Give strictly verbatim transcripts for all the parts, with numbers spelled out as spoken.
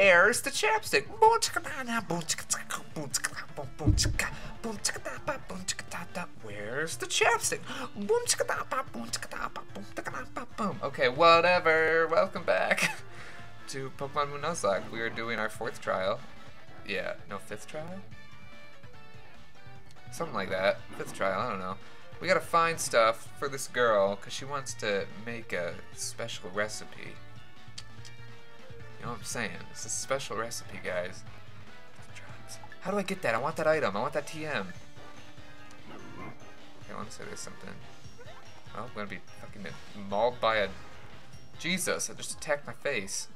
airs to Chapstick. Where's the Chapstick? Okay, whatever. Welcome back to Pokemon Moon Nuzlocke. We are doing our fourth trial. Yeah, no, fifth trial? Something like that. Fifth trial, I don't know. We gotta find stuff for this girl, because she wants to make a special recipe. You know what I'm saying? It's a special recipe, guys. How do I get that? I want that item. I want that T M. Okay, let me say there's something. Oh, I'm gonna be fucking mauled by a... Jesus, I just attacked my face.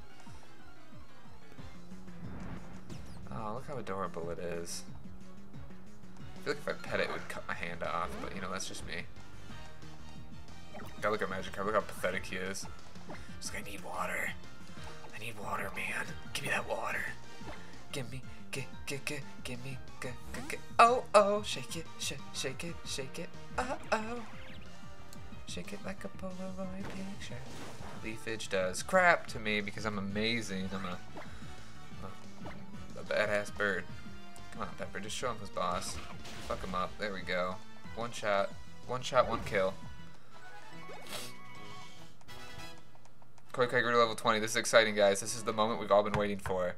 Oh, look how adorable it is. I feel like if I pet it, it would cut my hand off, but you know, that's just me. God, look at Magikarp, look how pathetic he is. He's like, I need water. I need water, man. Give me that water. Give me, give, give, give, give me, give, give, give. Oh, oh, shake it, sh shake it, shake it, uh oh. Shake it like a Polaroid picture. Leafage does crap to me because I'm amazing. I'm a, I'm a, a badass bird. Come on, Pepper, just show him his boss. Fuck him up. There we go. One shot. One shot, one kill. Koi Kai grew to level twenty. This is exciting, guys. This is the moment we've all been waiting for.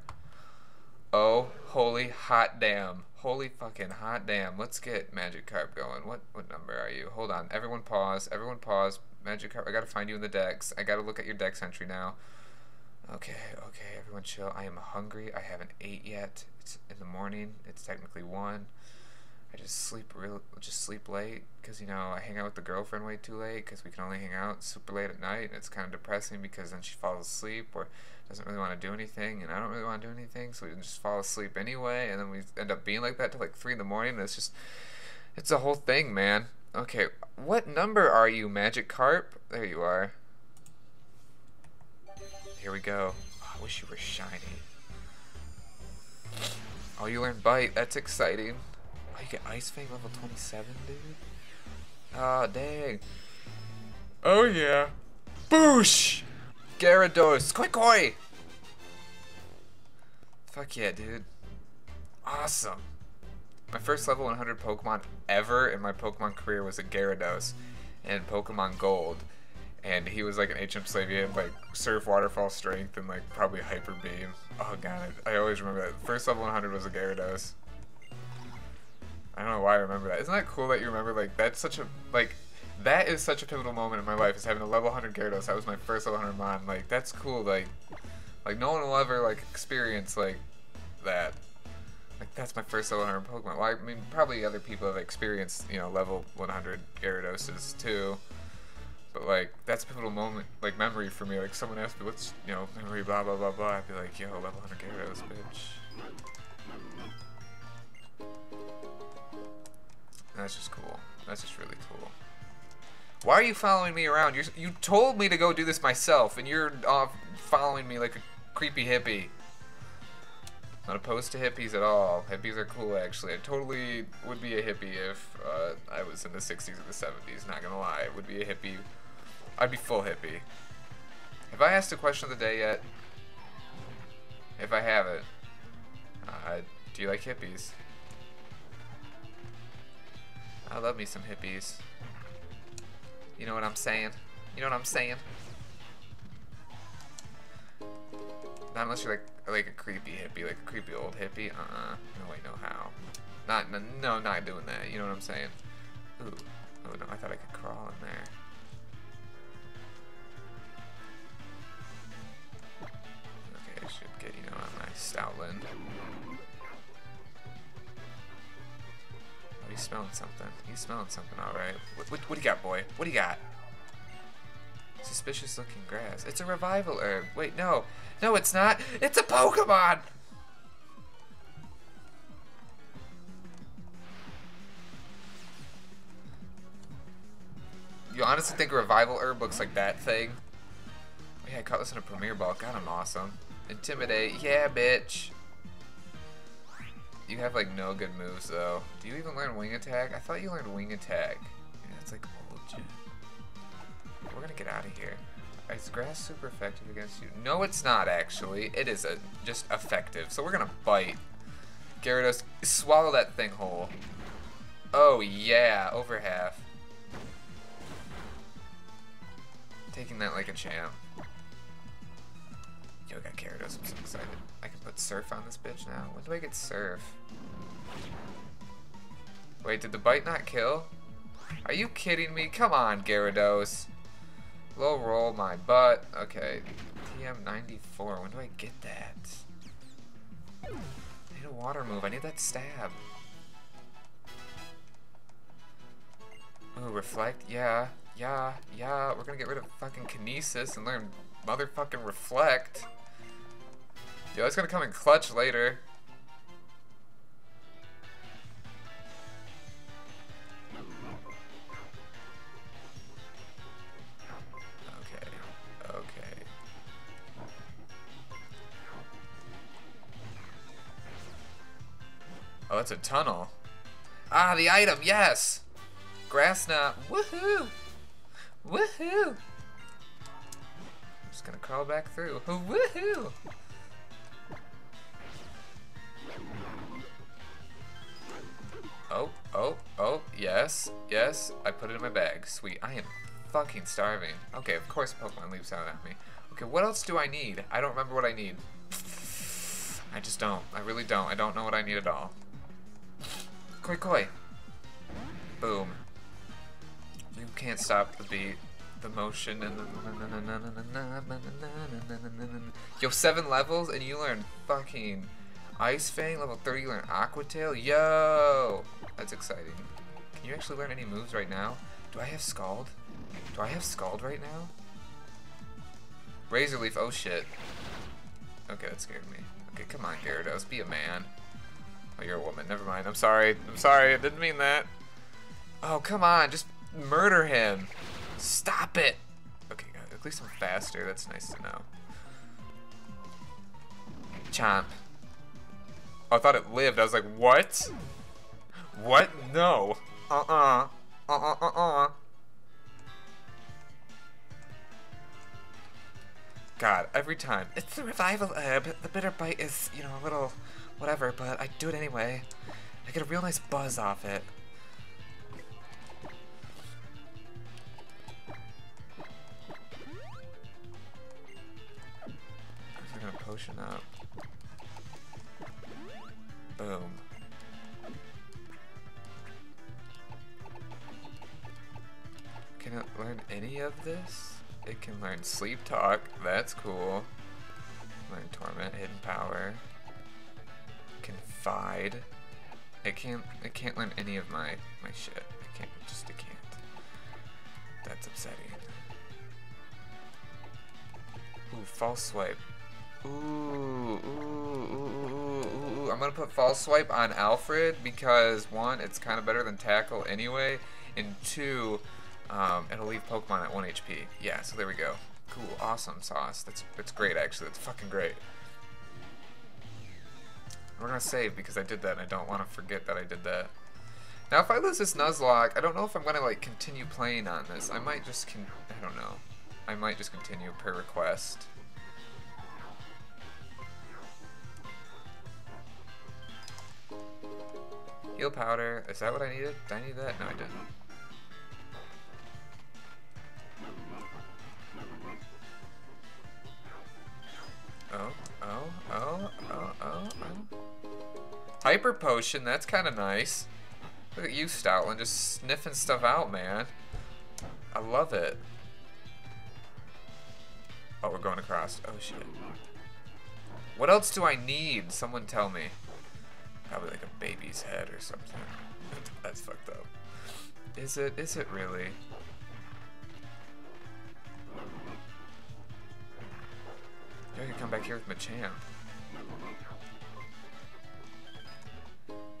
Oh, holy hot damn. Holy fucking hot damn. Let's get Magikarp going. What what number are you? Hold on. Everyone pause. Everyone pause. Magikarp, I gotta find you in the decks. I gotta look at your dex entry now. Okay, okay, everyone chill. I am hungry. I haven't ate yet. It's in the morning. It's technically one. I just sleep real, just sleep late because, you know, I hang out with the girlfriend way too late because we can only hang out super late at night. And it's kind of depressing because then she falls asleep or doesn't really want to do anything, and I don't really want to do anything, so we just fall asleep anyway, and then we end up being like that till like three in the morning. And it's just, it's a whole thing, man. Okay, what number are you, Magikarp? There you are. Here we go. Oh, I wish you were shiny. Oh, you learned Bite. That's exciting. Oh, you get Ice Fang level twenty-seven, dude. Oh, dang. Oh, yeah. Boosh! Gyarados. Koi Koi! Fuck yeah, dude. Awesome. My first level one hundred Pokemon ever in my Pokemon career was a Gyarados in Pokemon Gold. And he was like an H M slave. He had like Surf, Waterfall, Strength, and like probably Hyper Beam. Oh god, I, I always remember that. First level one hundred was a Gyarados. I don't know why I remember that. Isn't that cool that you remember? Like that's such a like that is such a pivotal moment in my life, is having a level one hundred Gyarados. That was my first level one hundred mon. Like that's cool. Like like no one will ever like experience like that. Like that's my first level one hundred Pokemon. Well, I mean probably other people have experienced, you know, level one hundred Gyaradoses too. But like that's a pivotal moment, like memory for me. Like someone asked me, "What's you know memory?" Blah blah blah blah. I'd be like, "Yo, level one hundred Gyarados, bitch." And that's just cool. That's just really cool. Why are you following me around? You you told me to go do this myself, and you're off following me like a creepy hippie. Not opposed to hippies at all. Hippies are cool, actually. I totally would be a hippie if uh, I was in the sixties or the seventies. Not gonna lie, I would be a hippie. I'd be full hippie. Have I asked a question of the day yet? If I haven't, uh, do you like hippies? I love me some hippies. You know what I'm saying? You know what I'm saying? Not unless you're like like a creepy hippie, like a creepy old hippie. Uh-uh. No way, no how. Not no, no, not doing that. You know what I'm saying? Ooh. Oh no, I thought I could crawl in there. I should get, you know, on my Stoutland. Oh, he's smelling something. He's smelling something, alright. What, what, what do you got, boy? What do you got? Suspicious looking grass. It's a revival herb. Wait, no. No, it's not. It's a Pokemon! You honestly think a revival herb looks like that thing? Oh, yeah, I caught this in a Premier Ball. God, I'm awesome. Intimidate, yeah, bitch. You have like no good moves though. Do you even learn Wing Attack? I thought you learned Wing Attack. Yeah, that's like old shit. We're gonna get out of here. Is grass super effective against you? No, it's not actually. It is a, just effective. So we're gonna bite. Gyarados, swallow that thing whole. Oh yeah, over half. Taking that like a champ. Yo, I got Gyarados. I'm so excited. I can put Surf on this bitch now. When do I get Surf? Wait, did the bite not kill? Are you kidding me? Come on, Gyarados. Low roll my butt. Okay. T M ninety-four. When do I get that? I need a water move. I need that stab. Ooh, reflect. Yeah. Yeah. Yeah. We're gonna get rid of fucking kinesis and learn motherfucking reflect. Yo, it's gonna come in clutch later. Oh, it's a tunnel. Ah, the item, yes! Grass knot. Woohoo! Woohoo! I'm just gonna crawl back through. Woohoo! Oh, oh, oh, yes, yes. I put it in my bag. Sweet. I am fucking starving. Okay, of course Pokemon leaps out at me. Okay, what else do I need? I don't remember what I need. I just don't. I really don't. I don't know what I need at all. Koi Koi. Boom. You can't stop the beat, the motion, and the... Yo, seven levels, and you learn fucking Ice Fang. Level thirty, you learn Aqua Tail. Yo! That's exciting. Can you actually learn any moves right now? Do I have Scald? Do I have Scald right now? Razor Leaf, oh shit. Okay, that scared me. Okay, come on, Gyarados, be a man. Oh, you're a woman. Never mind. I'm sorry. I'm sorry. I didn't mean that. Oh, come on. Just murder him. Stop it. Okay, at least I'm faster. That's nice to know. Chomp. Oh, I thought it lived. I was like, what? What? No. Uh-uh. Uh-uh-uh-uh. God, every time. It's the revival herb. The bitter bite is, you know, a little... whatever, but I do it anyway. I get a real nice buzz off it. I'm gonna potion up. Boom. Can it learn any of this? It can learn sleep talk. That's cool. Learn torment, hidden power. Confide. It can't. It can't learn any of my my shit. I can't. Just it can't. That's upsetting. Ooh, false swipe. Ooh, ooh, ooh, ooh, ooh. I'm gonna put false swipe on Alfred because one, it's kind of better than tackle anyway, and two, um, it'll leave Pokemon at one H P. Yeah. So there we go. Cool. Awesome sauce. That's that's great actually. That's fucking great. We're gonna save because I did that and I don't want to forget that I did that. Now if I lose this Nuzlocke, I don't know if I'm gonna like continue playing on this. I might just con- I don't know. I might just continue per request. Heal powder. Is that what I needed? Did I need that? No, I didn't. Oh, oh, oh, oh, oh, oh. Hyper potion, that's kind of nice. Look at you, Stoutland, just sniffing stuff out, man. I love it. Oh, we're going across. Oh, shit. What else do I need? Someone tell me. Probably like a baby's head or something. That's fucked up. Is it? Is it really? I could come back here with Machamp.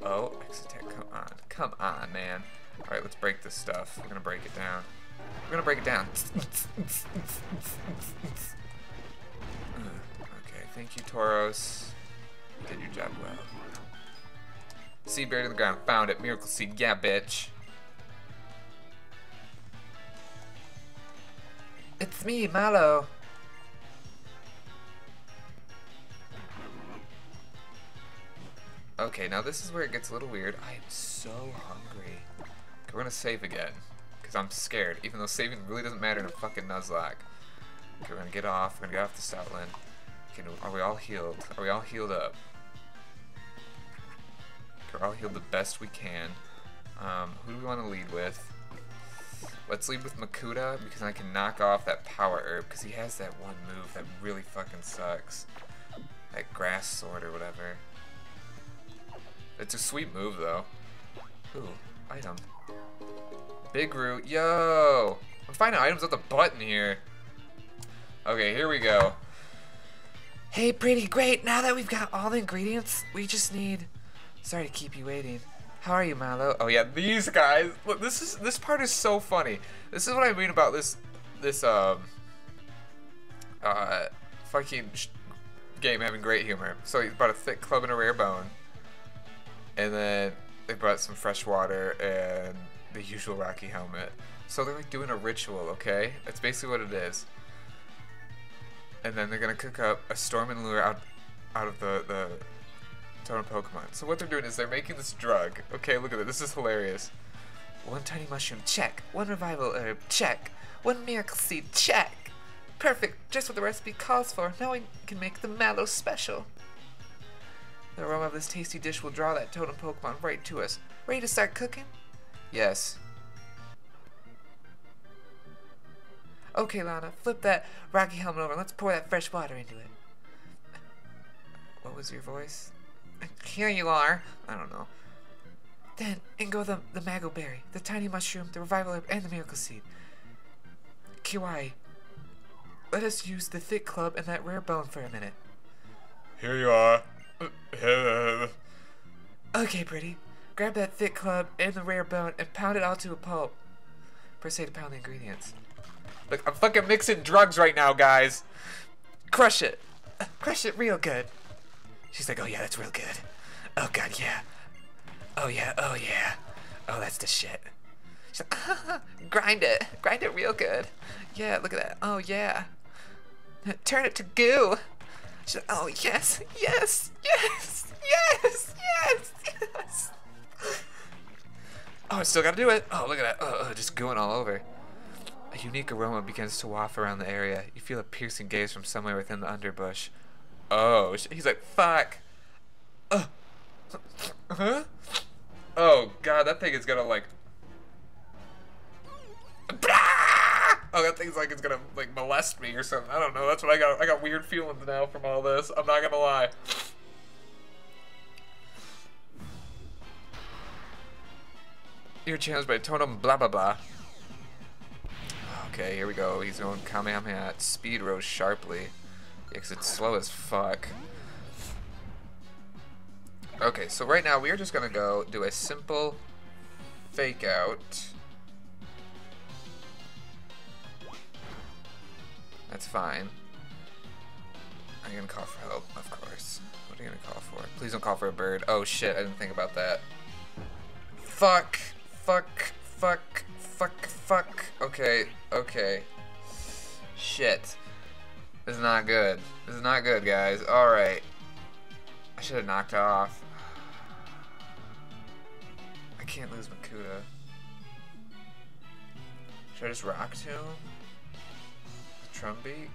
Oh, Exitech, come on. Come on, man. Alright, let's break this stuff. We're gonna break it down. We're gonna break it down. Okay, thank you, Tauros. You did your job well. Seed buried in the ground. Found it. Miracle Seed. Yeah, bitch. It's me, Mallow. Okay, now this is where it gets a little weird. I am so hungry. Okay, we're gonna save again, because I'm scared, even though saving really doesn't matter in a fucking Nuzlocke. Okay, we're gonna get off, we're gonna get off the Stoutland. Okay, are we all healed? Are we all healed up? Okay, we're all healed the best we can. Um, who do we want to lead with? Let's lead with Makuta, because I can knock off that Power Herb, because he has that one move that really fucking sucks. That Grass Sword or whatever. It's a sweet move, though. Ooh, item. Big Root. Yo! I'm finding items at the button here. Okay, here we go. Hey, pretty great. Now that we've got all the ingredients, we just need... Sorry to keep you waiting. How are you, Mallow? Oh, yeah, these guys. Look, this is this part is so funny. This is what I mean about this... This, um... Uh... Fucking sh game having great humor. So he brought a thick club and a rare bone. And then they brought some fresh water and the usual Rocky helmet. So they're like doing a ritual, okay? That's basically what it is. And then they're gonna cook up a Storm and Lure out, out of the, the totem Pokemon. So what they're doing is they're making this drug. Okay, look at it, this is hilarious. One tiny mushroom, check. One revival herb, check. One miracle seed, check. Perfect, just what the recipe calls for. Now we can make the Mallow special. The aroma of this tasty dish will draw that totem Pokemon right to us. Ready to start cooking? Yes. Okay, Lana, flip that Rocky helmet over and let's pour that fresh water into it. What was your voice? Here you are. I don't know. Then, in go the, the Mago Berry, the Tiny Mushroom, the Revival Herb, and the Miracle Seed. Kiwai, let us use the thick club and that rare bone for a minute. Here you are. Okay, pretty. Grab that thick club and the rare bone and pound it all to a pulp. Per se to pound the ingredients. Look, I'm fucking mixing drugs right now, guys. Crush it. Crush it real good. She's like, oh yeah, that's real good. Oh god, yeah. Oh yeah, oh yeah. Oh, that's the shit. She's like, ah, grind it. Grind it real good. Yeah, look at that. Oh yeah. Turn it to goo. She's like, oh, yes, yes, yes, yes, yes, yes. Oh, I still gotta do it. Oh, look at that. Oh, oh, just going all over. A unique aroma begins to waft around the area. You feel a piercing gaze from somewhere within the underbrush. Oh, he's like, fuck. Uh, huh? Oh, God, that thing is gonna, like... Oh, that thing's like it's gonna like molest me or something. I don't know. That's what I got. I got weird feelings now from all this. I'm not gonna lie. You're challenged by Totem blah blah blah. Okay, here we go. He's going Kamehameha. Speed rose sharply. Yeah, 'cause it's slow as fuck. Okay, so right now we are just gonna go do a simple fake out. That's fine. I'm gonna call for help, of course. What are you gonna call for? Please don't call for a bird. Oh shit, I didn't think about that. Fuck, fuck, fuck, fuck, fuck. Okay, okay. Shit. This is not good. This is not good, guys. Alright. I should have knocked off. I can't lose Makuta. Should I just rock to him? Trumbeak.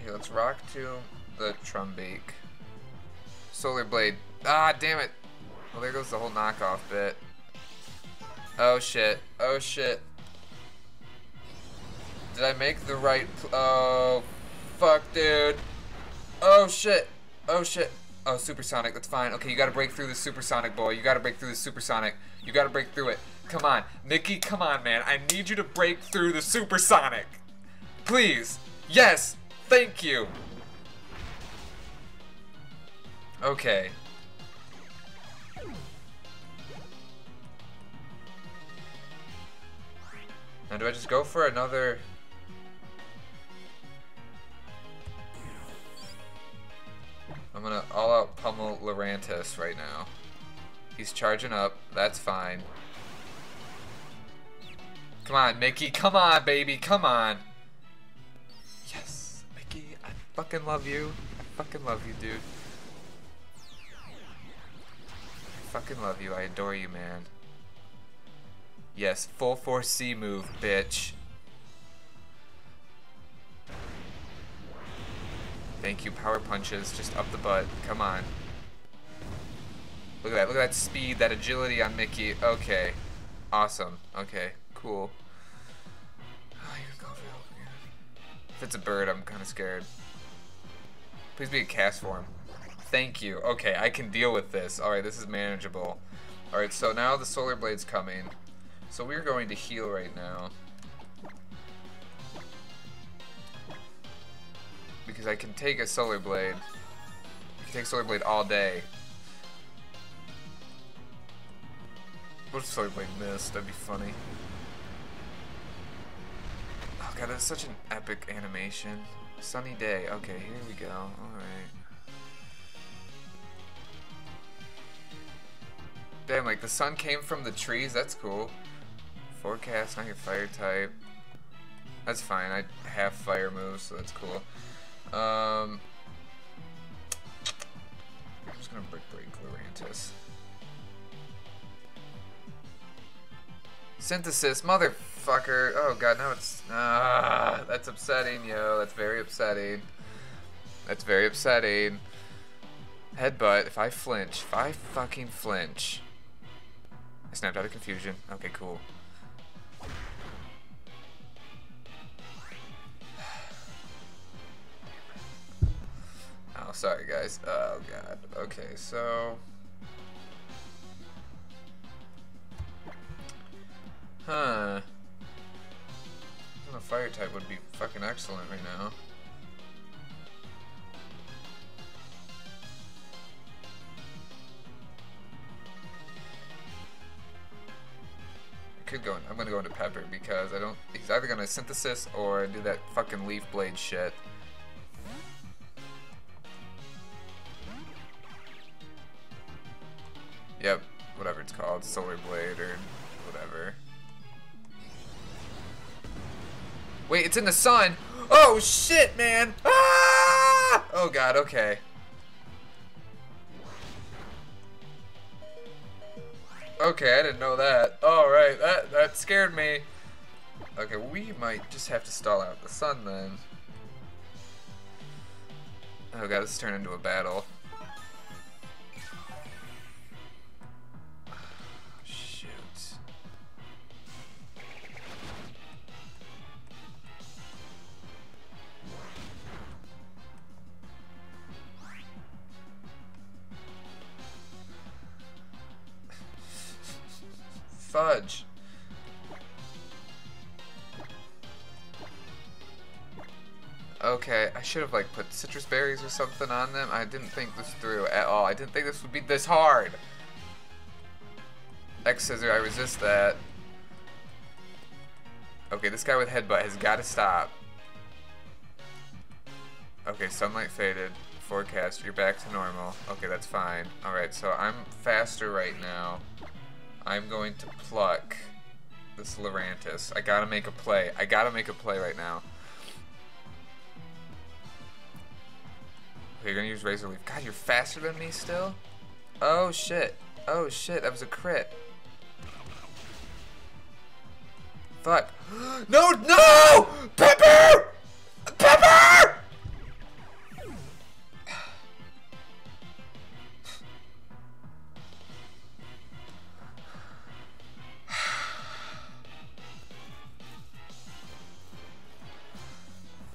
Here, let's rock to the Trumbeak. Solar Blade. Ah, damn it. Well, there goes the whole knockoff bit. Oh, shit. Oh, shit. Did I make the right... Pl oh, fuck, dude. Oh, shit. Oh shit. Oh, supersonic, that's fine. Okay, you gotta break through the supersonic, boy. You gotta break through the supersonic. You gotta break through it. Come on. Nikki, come on, man. I need you to break through the supersonic. Please. Yes. Thank you. Okay. Now, do I just go for another... battle Lurantis right now. He's charging up. That's fine. Come on, Mickey. Come on, baby. Come on. Yes, Mickey. I fucking love you. I fucking love you, dude. I fucking love you. I adore you, man. Yes, full force C move, bitch. Thank you, power punches, just up the butt, come on. Look at that, look at that speed, that agility on Mickey, okay. Awesome, okay, cool. Oh, you can go for help again. If it's a bird, I'm kind of scared. Please be a Castform. Thank you, okay, I can deal with this. Alright, this is manageable. Alright, so now the Solar Blade's coming. So we're going to heal right now. Because I can take a Solar Blade. I can take Solar Blade all day. What if Solar Blade missed? That'd be funny. Oh god, that's such an epic animation. Sunny day. Okay, here we go. Alright. Damn, like the sun came from the trees. That's cool. Forecast, not your fire type. That's fine. I have fire moves, so that's cool. Um, I'm just gonna brick break Lurantis. Synthesis, motherfucker! Oh god, now it's ah, that's upsetting, yo. That's very upsetting. That's very upsetting. Headbutt. If I flinch, if I fucking flinch, I snapped out of confusion. Okay, cool. Oh, sorry guys. Oh god. Okay, so huh. A fire type would be fucking excellent right now. I could go in. I'm gonna go into Pepper because I don't he's either gonna synthesis or do that fucking leaf blade shit. Yep, whatever it's called, Solar Blade or whatever. Wait, it's in the sun! Oh shit, man! Ah! Oh god, okay. Okay, I didn't know that. Alright, that, that scared me. Okay, we might just have to stall out the sun then. Oh god, this turned into a battle. Fudge. Okay, I should have like put citrus berries or something on them. I didn't think this through at all. I didn't think this would be this hard. X scissor, I resist that. Okay, this guy with headbutt has got to stop. Okay, sunlight faded. Forecast, you're back to normal. Okay, that's fine. Alright, so I'm faster right now. I'm going to pluck this Lurantis. I gotta make a play. I gotta make a play right now. Okay, you're gonna use Razor Leaf. God, you're faster than me still? Oh shit. Oh shit, that was a crit. Fuck. No, no! Pepper! Pepper!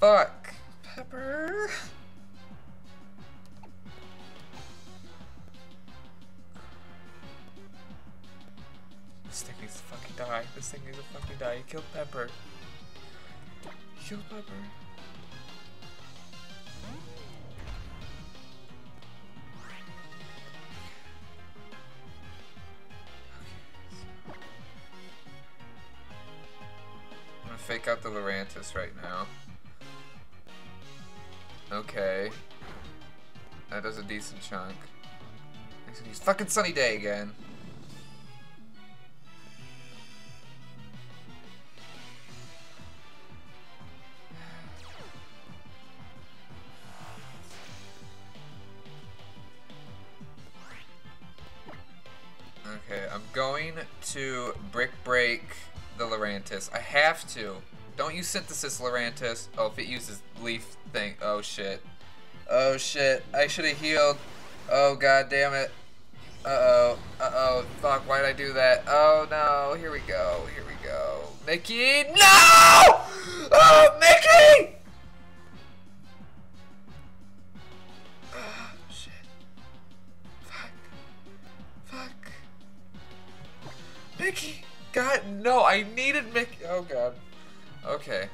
Fuck. Pepper. This thing needs to fucking die. This thing needs to fucking die. You killed Pepper. You killed Pepper. Okay. I'm gonna fake out the Lurantis right now. Okay, that does a decent chunk. He's gonna use fucking Sunny Day again. Okay, I'm going to Brick Break the Lurantis. I have to. Don't use Synthesis Lurantis. Oh, if it uses Leaf thing. Oh, shit. Oh, shit. I should have healed. Oh, god damn it. Uh-oh. Uh-oh. Fuck, why'd I do that? Oh, no. Here we go. Here we go. Mickey! No! Oh, Mickey! Mickey! God, no, I needed Mickey. Oh, God. Okay.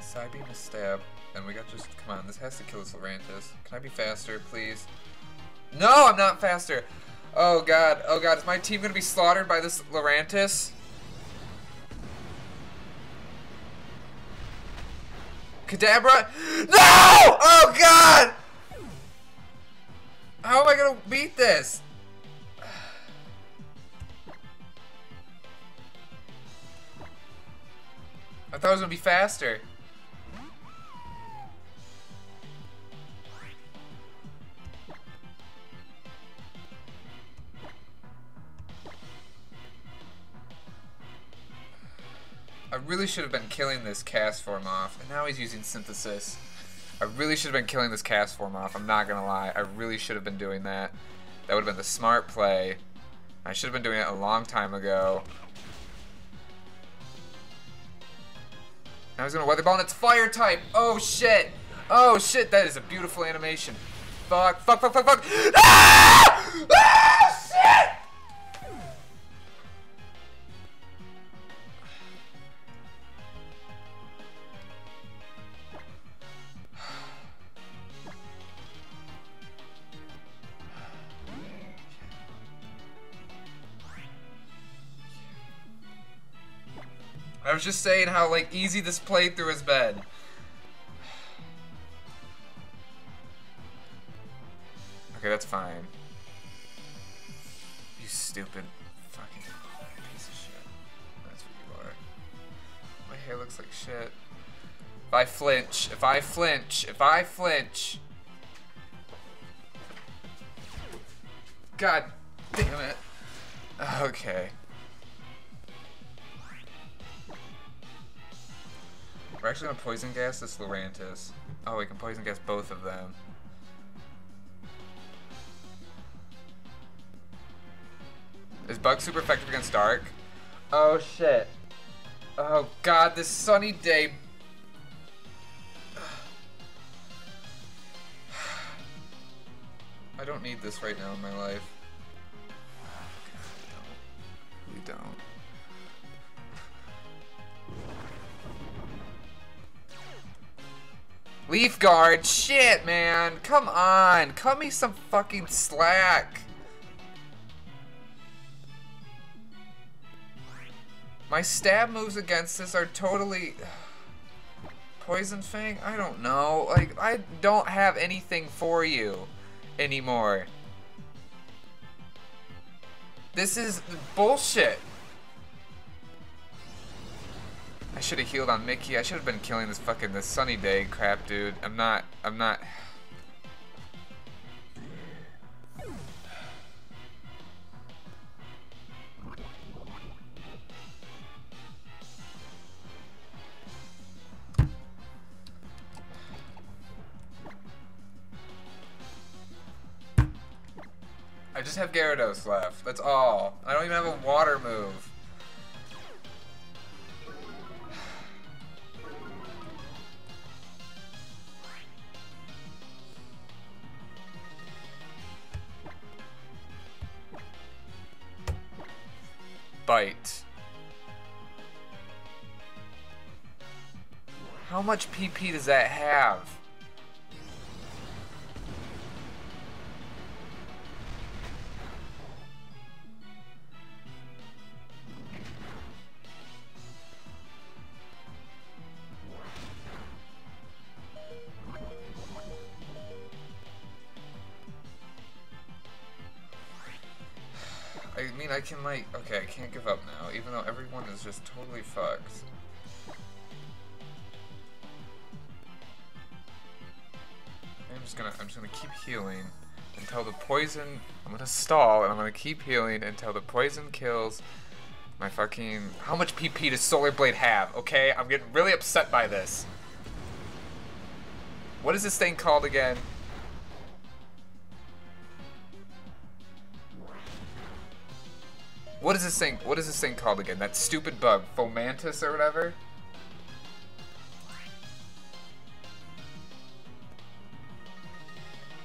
Side beam to stab, and we got just, come on, this has to kill this Lurantis. Can I be faster, please? No, I'm not faster! Oh, God, oh, God, is my team gonna be slaughtered by this Lurantis? Kadabra? No! Oh, God! How am I gonna beat this? I thought it was gonna be faster. I really should have been killing this Castform off, and now he's using Synthesis. I really should have been killing this Castform off, I'm not gonna lie. I really should have been doing that. That would have been the smart play. I should have been doing it a long time ago. Now he's gonna Weather Ball, and it's Fire type! Oh shit! Oh shit, that is a beautiful animation. Fuck, fuck, fuck, fuck, fuck! Ah! Ah, shit! I was just saying how like easy this playthrough has been. Okay, that's fine. You stupid fucking piece of shit. That's what you are. My hair looks like shit. If I flinch, if I flinch, if I flinch. God damn it. Okay. We're actually gonna poison gas this Lurantis. Oh, we can poison gas both of them. Is Bug super effective against Dark? Oh shit. Oh god, this Sunny Day. I don't need this right now in my life. We don't. We don't. Leaf Guard, shit, man. Come on, cut me some fucking slack. My stab moves against this are totally Poison Fang. I don't know. Like I don't have anything for you anymore. This is bullshit. I should have healed on Mickey. I should have been killing this fucking this Sunny Day crap, dude. I'm not. I'm not. I just have Gyarados left. That's all. I don't even have a water move. Bite. How much P P does that have? I can, like... Okay, I can't give up now, even though everyone is just totally fucked. I'm just gonna, I'm just gonna keep healing until the poison... I'm gonna stall, and I'm gonna keep healing until the poison kills my fucking... How much P P does Solar Blade have, okay? I'm getting really upset by this. What is this thing called again? What is this thing? What is this thing called again? That stupid bug, Fomantis or whatever.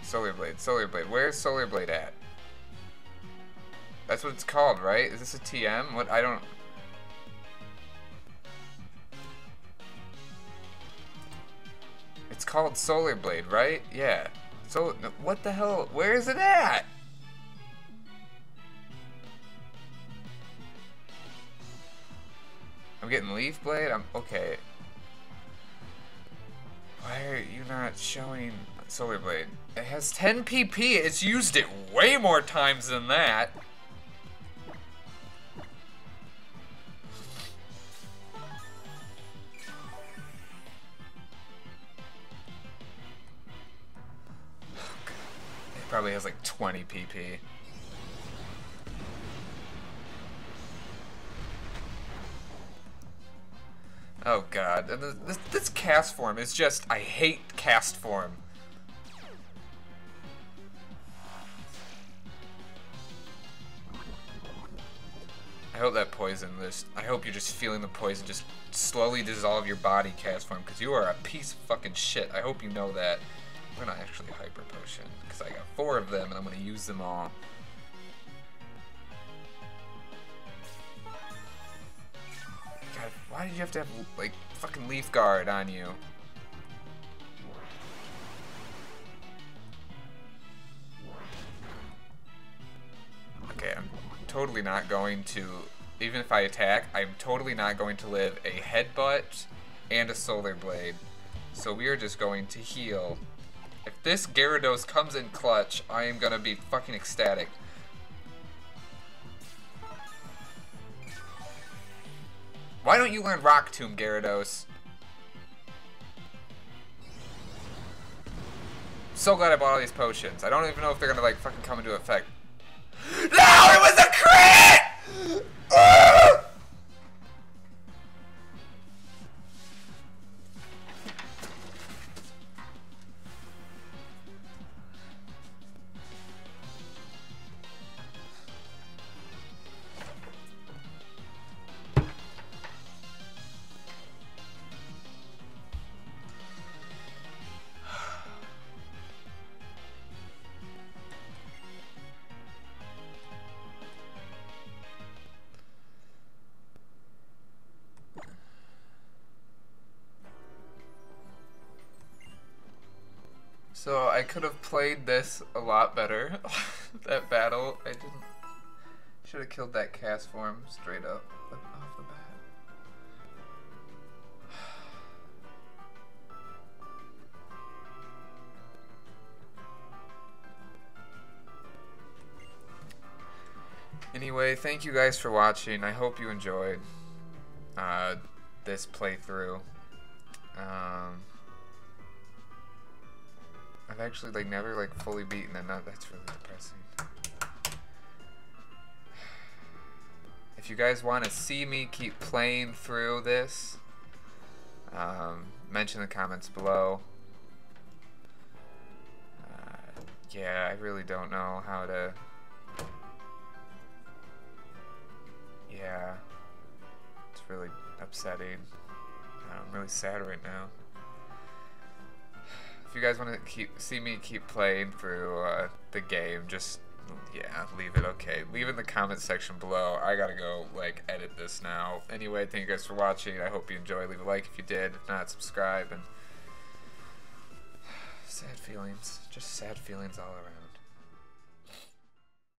Solar Blade, Solar Blade. Where's Solar Blade at? That's what it's called, right? Is this a T M? What? I don't. It's called Solar Blade, right? Yeah. So what the hell? Where is it at? I'm getting Leaf Blade? I'm okay. Why are you not showing Solar Blade? It has ten P P. It's used it way more times than that. Oh, God. It probably has like twenty P P. Oh god, this, this Castform is just, I hate Castform. I hope that poison, just, I hope you're just feeling the poison just slowly dissolve your body, Castform, because you are a piece of fucking shit. I hope you know that. We're not actually Hyper Potion, because I got four of them and I'm going to use them all. Why did you have to have, like, fucking Leaf Guard on you? Okay, I'm totally not going to, even if I attack, I'm totally not going to live a Headbutt and a Solar Blade. So we are just going to heal. If this Gyarados comes in clutch, I am gonna be fucking ecstatic. Why don't you learn Rock Tomb, Gyarados? So glad I bought all these potions. I don't even know if they're gonna like fucking come into effect. No, it was a crit! Ah! So I could have played this a lot better. That battle, I didn't. Should have killed that Castform straight up off the bat. Anyway, thank you guys for watching. I hope you enjoyed uh, this playthrough. Um, I've actually like never like fully beaten and not, that's really depressing. If you guys want to see me keep playing through this, um, mention the comments below. Uh, yeah, I really don't know how to. Yeah, it's really upsetting. I'm really sad right now. If you guys want to keep see me keep playing through uh, the game, just, yeah, leave it okay. Leave it in the comments section below. I gotta go, like, edit this now. Anyway, thank you guys for watching. I hope you enjoyed. Leave a like if you did. If not, subscribe. And sad feelings. Just sad feelings all around.